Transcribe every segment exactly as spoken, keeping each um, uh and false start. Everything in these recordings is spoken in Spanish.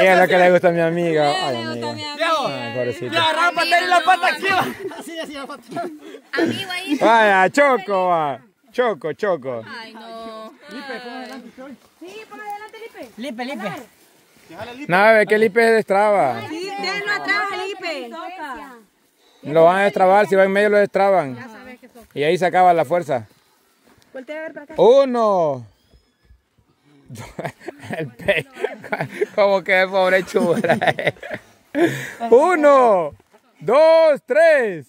¿Qué es lo que le gusta a mi amiga? Ay, amiga. Ay, pobrecito. Ya, rápate en la pata aquí. Así, así la pata. Amigo ahí. Vaya, Choco, va. Choco, Choco. Ay, no. Lipe, ponme adelante, Choy. Sí, ponme adelante, Lipe. Lipe, Lipe. No, ve que Lipe destraba. Sí, déjenlo atrás, Lipe. Lo van a destrabar, si va en medio lo destraban. Ya sabes que toca. Y ahí se acaba la fuerza. Voltea a ver para acá. Uno. El Pey. Como que es pobre chula. Uno, dos, tres.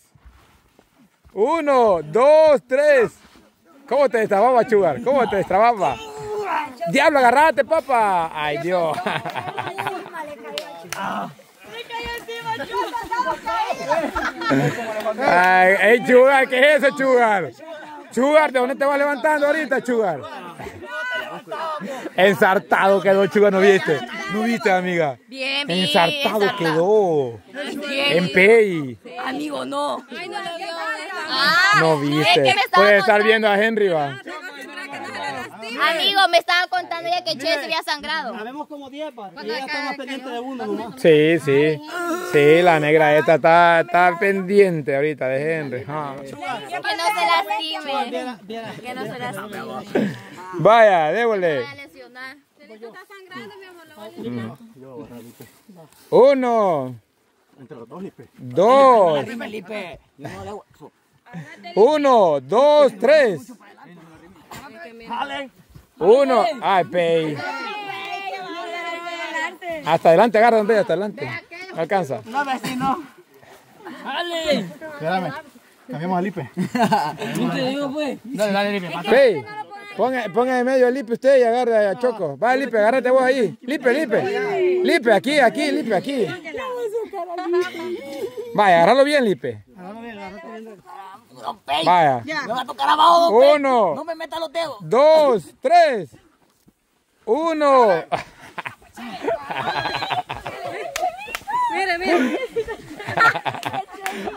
Uno, dos, tres. ¿Cómo te destrababa, Chugar? ¿Cómo te destrababa? ¡Diablo, agarrate, papá! ¡Ay, Dios! Ay, ¡ey, Chugar! ¿Qué es eso, Chugar? Chugar, ¿de dónde te vas levantando ahorita, Chugar? Ensartado quedó, Chugar, ¿no viste? ¿No viste, amiga? Bien, bien. Ensartado quedó. En Pey. Amigo, no. Ay, no lo vio. No viste. Puedes estar viendo a Henry, va. Amigo, me estaban contando ya que Che se había sangrado. Habemos como diez, para que ella está más pendiente de uno, ¿no? Sí, sí. Sí, la negra esta está, está pendiente ahorita de Henry. Ah. Que no se lastime. Que no se lastime. Vaya, déjole. Está sangrando, mi amor, lo voy a lesionar. Uno. Entre los dos, Lipe. Dos. Uno, dos, tres. Uno, ay, Pey. Hasta adelante, agarra, Pey, hasta adelante. No alcanza. No, vecino. Dale. Espérame. Cambiamos a Lipe. Dale, dale, Lipe. Pey, ponga, ponga en medio a Lipe usted y agarra a Choco. Va, Lipe, agárrate vos ahí. Lipe, Lipe. Lipe, aquí, aquí, Lipe, aquí. Vaya, agárralo bien, Lipe. Vaya. Me va a tocar abajo, don Pey. Uno. No me meta los dedos. Dos, tres. Uno. Mire, mire.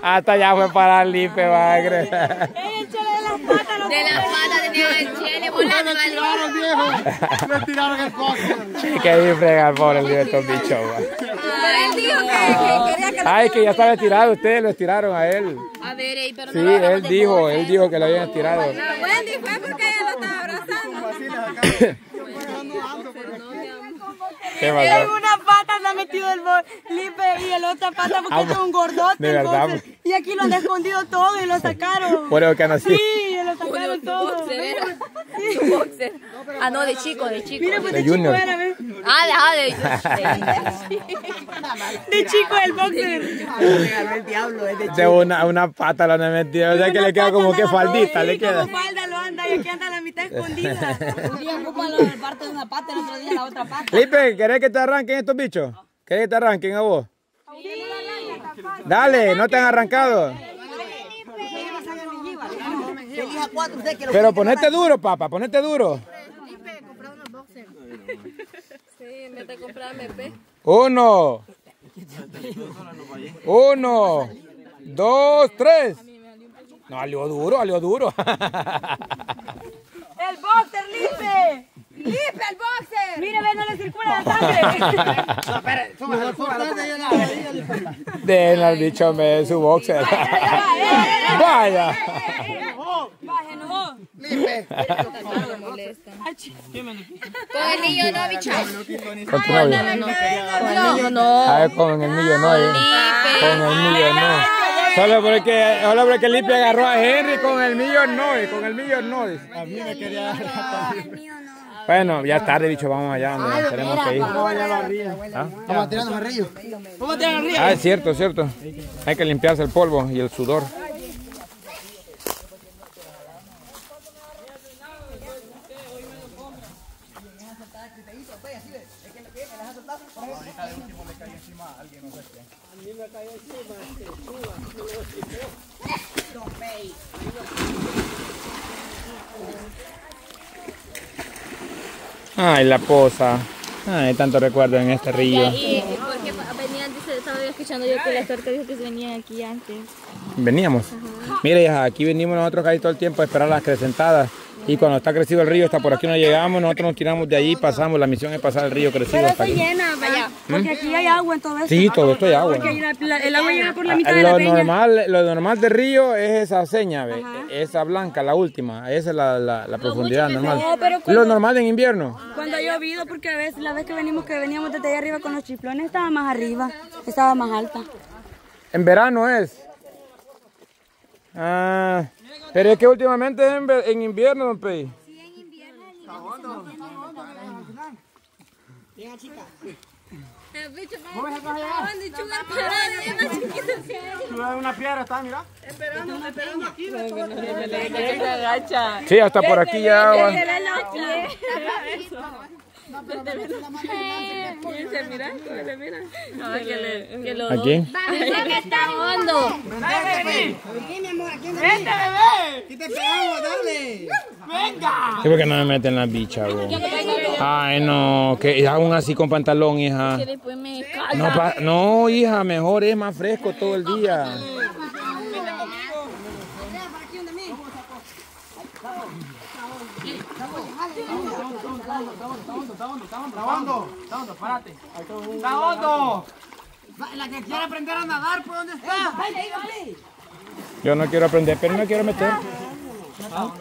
Hasta allá fue para el Lipe, va a creer. De las patas tenía el Jenny volando. Lo tiraron, viejo. Lo tiraron el coche. Que ahí fregar por el Lipe estos bichos, va. Ay, que ya estaba estirado, ustedes lo estiraron a él. A ver, ey, pero no. Sí, él dijo, él dijo que lo habían estirado. Wendy fue porque ella lo estaba abrazando. ¿Qué pasó? En una pata le ha metido el Lipe y en la otra pata porque es un gordote. Y aquí lo han escondido todo y lo sacaron. Por eso que nací. Sí, lo sacaron todo. Su boxer. Ah, no, de chico, de chico. Mira, pues de chico era, ¿ves? Ah, de chico. De chico el boxer. De una, una pata lo han metido. O sea que le queda como que faldita. Le queda. Como falda lo anda y aquí anda la mitad escondida. Un día ocupan la parte de una pata, el otro día la otra pata. Lipe, ¿querés que te arranquen estos bichos? ¿Querés que te arranquen a vos? Dale, no te han arrancado. Pero ponete duro, papá, ponete duro. Lipe, comprá unos boxers. Sí, me te comprarme, pe. Uno. Uno. Dos, tres. No, salió duro, salió duro. El boxer, Lipe. Lipe, el boxer. Mire, ve, no le circula la sangre. No, espera, den al bicho, me su boxer. Vaya. Lipe. Con el niño no, bichas. Con tu novio. Con el niño no. A ver, con el niño no. Con el niño no. Solo porque, solo porque Lipe agarró a Henry con el niño no. Con el niño no. A mí me quería agarrar a Lipe. Bueno, ya es tarde, bicho, vamos allá, ¿no? Tenemos que ir. Vamos a tirarnos al río. Vamos a tirar al río. Ah, es cierto, es cierto. Hay que limpiarse el polvo y el sudor. Ay, la posa. Ay, tanto recuerdo en este río. Y porque venían, dice, estaba escuchando yo que la suerte dijo que venían aquí antes. Veníamos. Ajá. Mire, aquí venimos nosotros casi todo el tiempo a esperar las acrecentadas. y cuando está crecido el río, hasta por aquí no llegamos, nosotros nos tiramos de allí y pasamos, la misión es pasar el río crecido. Pero hasta aquí llena, vaya, porque ¿Mm? aquí hay agua en todo esto. Sí, todo esto hay agua. Porque ¿no? la, el agua llena por la mitad lo de la peña. Normal, lo normal del río es esa seña, ¿ve? Esa blanca, la última, esa es la, la, la profundidad normal. No, pero cuando, lo normal en invierno. Cuando ha llovido, porque a veces, la vez que venimos, que veníamos desde allá arriba con los chiflones, estaba más arriba, estaba más alta. En verano es. Ah, pero es que últimamente es en, en invierno, don Pey. Sí, en invierno. Bien, chica. Una piedra está, mira. Esperamos, esperamos aquí. Sí, hasta por aquí ya. Aquí. Sí, porque no me meten las bichas, bro. Ay, no, que aún así con pantalón, hija. No, pa, no, hija, mejor es más fresco todo el día. Está hondo, está hondo, párate. Está hondo. La que quiera aprender a nadar, ¿por dónde está? Yo no quiero aprender, pero no quiero meter.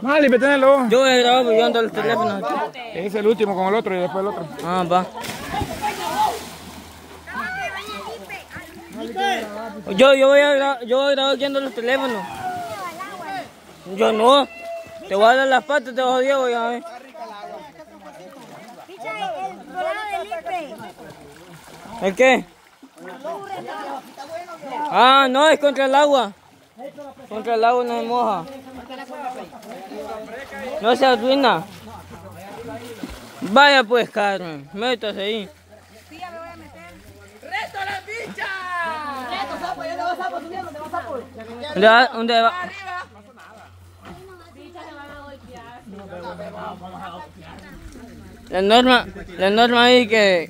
Vale, metenelo. Yo he grabado, yo ando al teléfono. Es el último con el otro y después el otro. Ah, va. Yo, yo voy a grabar, yo voy a grabar yendo los teléfonos. Yo no. Te voy a dar las patas, te voy a joder, ya ves. ¿El qué? Ah, no, es contra el agua. Contra el agua no se moja. No se arruina. Vaya pues, Carmen, métase ahí. Sí, ya me voy a meter. ¡Reto a la bicha! ¡Reto, Sapo! ¿Dónde va Sapo? ¿Dónde va Sapo? ¿Dónde va? ¿Dónde va? Arriba. No pasa nada. Bicha, le van a golpear. No, pero vamos a golpear. La norma, la norma ahí que,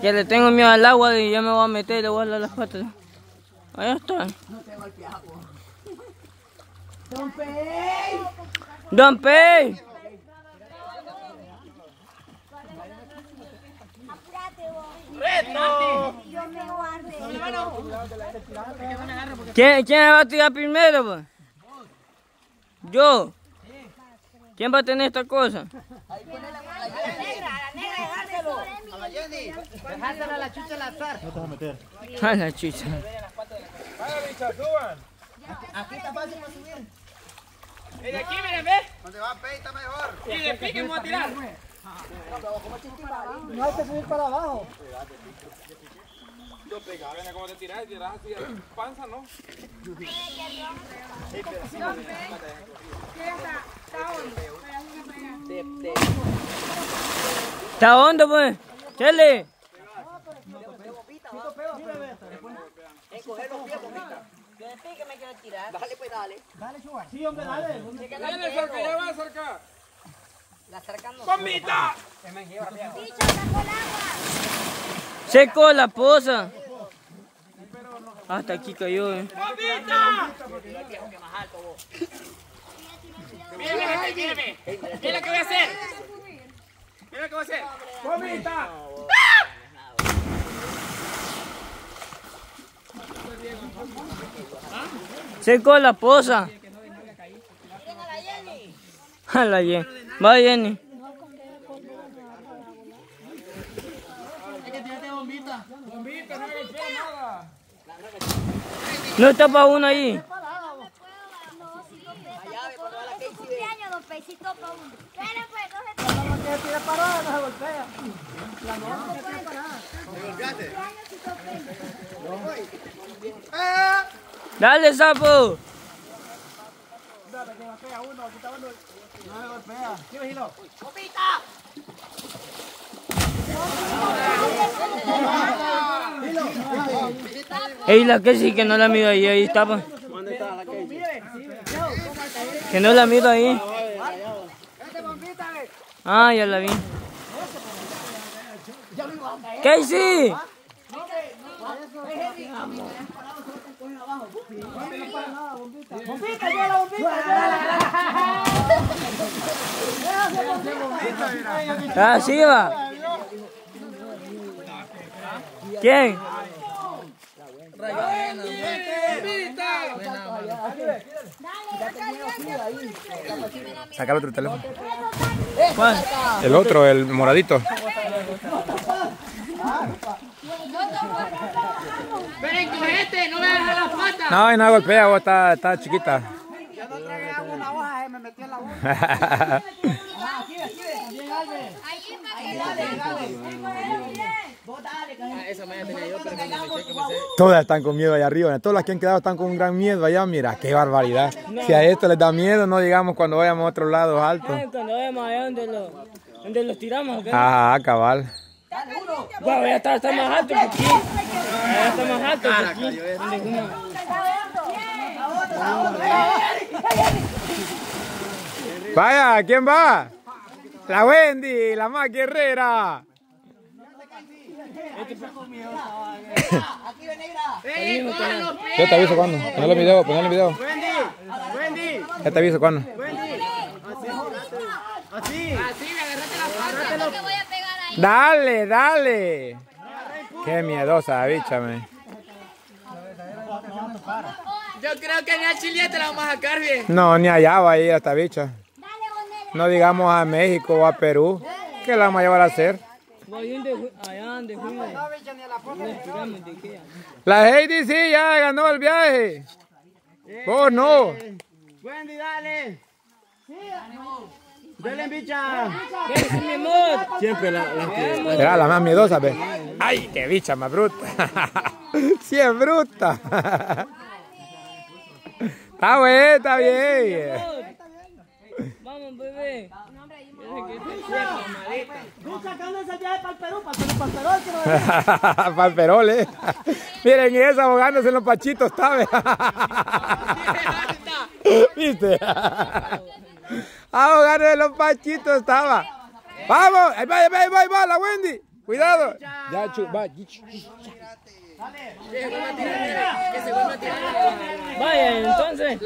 que le tengo miedo al agua y yo me voy a meter y le voy a dar las patas. Ahí está. No te golpees agua. ¡Don Pey! ¡Don Pey! ¡Reto! Yo me guardo. ¿Quién, quién va a tirar primero, pues? ¿Yo? ¿Quién va a tener esta cosa? Ahí pone la mano. A la negra, a la negra, dejártelo. A la Jenny. Dejártelo a la chucha al azar. No te vas a meter. A la chucha. Vaya, bicha, suban. Aquí está fácil para subir. Desde aquí, miren, ve. Donde va Pey está mejor. Y de pique vamos a tirar. No hay que subir para abajo. Yo pegaba, venía como te tiras, tiras así, panza, ¿no? Está hondo, pues. Chele. Es coger los pies, bonita. Yo de pique me quiero tirar. Dale, pues, dale. Dale, chuba. Sí, hombre, dale. Dale, cerca, ya va cerca. La cerca no. ¡Bombita! Se cola la posa. Hasta aquí cayó, eh. ¡Bombita! Mírame, mírame. Mira lo que voy a hacer. Mira lo que voy a hacer. ¡Bombita! Se cola la posa. A la Jenny. Va, Jenny. No está para uno ahí. Dale, Sapo. Ey, la que sí que no la miro ahí, ahí está. ¿Dónde está la que? Que no la miro ahí. Ah, ya la vi. ¿Qué sí? Ah, sí va. ¿Quién? Saca el otro teléfono. ¿Cuál? El otro, el moradito. Ven, cogete, no me agarres las patas. No, no golpea, vos está, está chiquita. Yo no tragué agua en la hoja, eh, me metí en la hoja. Todas están con miedo allá arriba, todas las que han quedado están con un gran miedo allá, mira, qué barbaridad. Si a esto les da miedo, no digamos cuando vayamos a otros lados altos. Cuando vayamos allá donde los, donde los tiramos, ¿ok? Ah, cabal. Bueno, ya está, está más alto que aquí. Ya está más alto que aquí. Vaya, ¿quién va? La Wendy, la más guerrera. Yo te aviso cuando. Ponle el video, ponle el video. Wendy, yo te aviso cuando. Así, así, agarrate la pata. Dale, dale. Qué miedosa, avíchame. Yo creo que ni a Chile te la vamos a sacar bien. No, ni allá va a ir esta bicha. No digamos a México o a Perú, que la vamos a llevar a hacer. La Heidi sí ya ganó el viaje. Vos no. Wendy, dale. Dale, bicha. Mi amor. Siempre la, la, la, la, la más miedosa, ¿ves? Ay, qué bicha más bruta. Sí es bruta. Está bien, está bien. Vamos, bebé. Tú sacando ese viaje para el Perú, para el Perú, para el Perú, eh. Miren, y esa ahogándose en los pachitos, ¿sabes? ¿Viste? Ahogándose en los pachitos, estaba. ¡Vamos! ¡Ahí va, ahí va, ahí va, la Wendy! ¡Cuidado! Ya, chupa. Dale. Vaya, entonces.